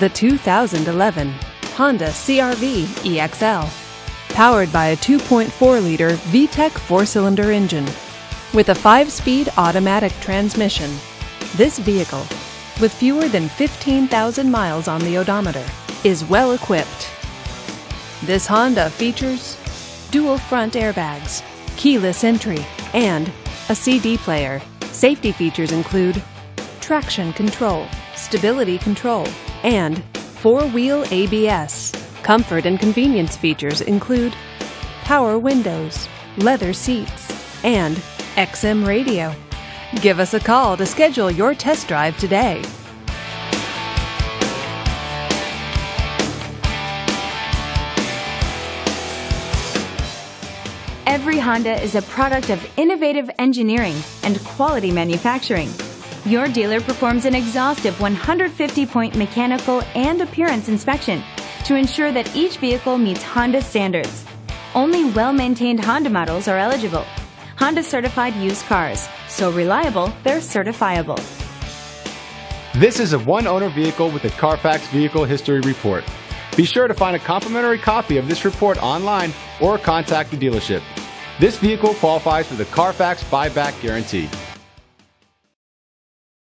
The 2011 Honda CR-V EXL. Powered by a 2.4-liter VTEC four-cylinder engine with a 5-speed automatic transmission, this vehicle, with fewer than 15,000 miles on the odometer, is well equipped. This Honda features dual front airbags, keyless entry, and a CD player. Safety features include traction control, stability control, and four-wheel ABS. Comfort and convenience features include power windows, leather seats, and XM radio. Give us a call to schedule your test drive today. Every Honda is a product of innovative engineering and quality manufacturing. Your dealer performs an exhaustive 150-point mechanical and appearance inspection to ensure that each vehicle meets Honda standards. Only well-maintained Honda models are eligible. Honda certified used cars, so reliable they're certifiable. This is a one-owner vehicle with a Carfax Vehicle History Report. Be sure to find a complimentary copy of this report online or contact the dealership. This vehicle qualifies for the Carfax Buyback Guarantee.